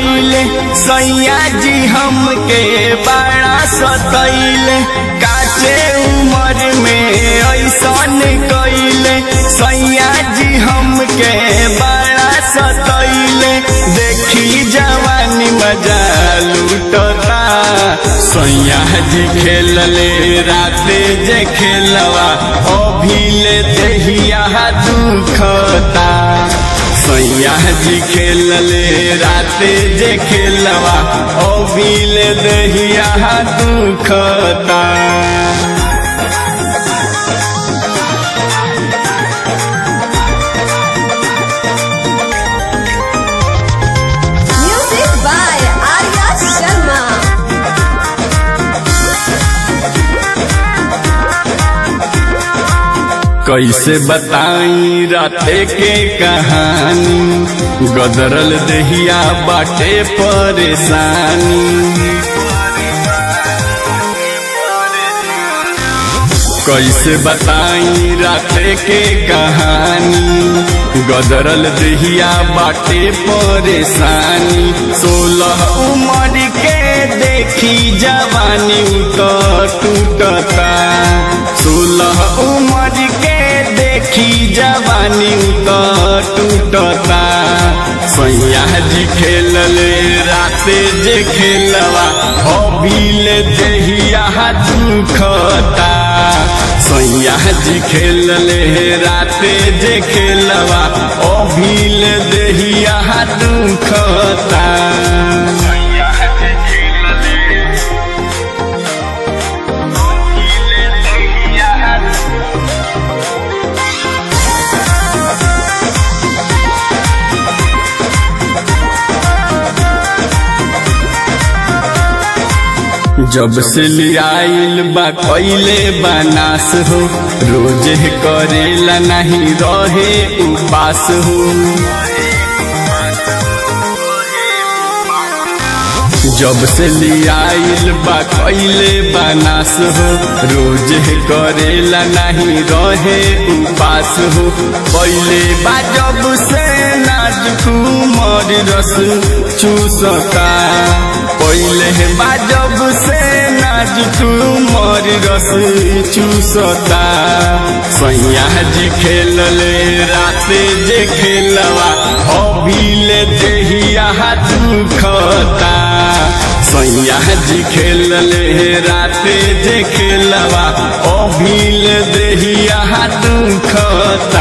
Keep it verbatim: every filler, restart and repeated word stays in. कैले सैया जी हमके बड़ा सतैले, काचे उम्र में ऐसन कैले सैया जी हमके बड़ा सतैले। देखी जवानी मजा लूटता सैया जी खेलले राते जे खेलवा, अभी ले देहिया दुखता सैया जी खेलले राते जे खेलवा, अभी ले देहिया दुखता। कैसे बताई राते के कहानी, गदरल देहिया बाटे परेशानी। कैसे बताई राते के कहानी, गदरल देहिया बाटे परेशानी। सोलह उम्र के देखी जवानी टूटता, सोलह उम्र के देखी जवानी टूटता। सैया जी खेलले राते जे खेलवा, अभी ले देहिया दुखता सैया जी खेलले राते जे खेलवा, अभी ले देहिया दुखता। जब से लियाइल बा कैले बनास हो, रोजे करेला नहीं रहे उपास हो। जब से लियाइल बा कैले बनास हो, रोजे करेला नहीं रहे उपास हो। पहले बा जब से नाजुक उमर रस चूसता, पहले बा जब से उमर रस चूसता। सैया जी खेलले राते जे खेलवा, अभी ले देहिया दुखता सैया जी खेलले राते जे खेलवा, अभी ले देहिया दुखता।